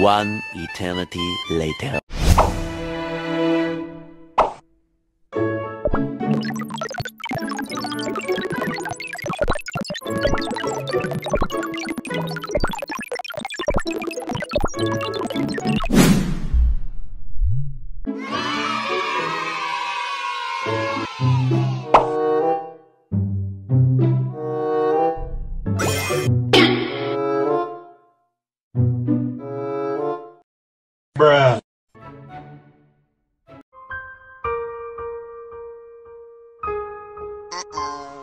One eternity later. Bruh. Uh-oh.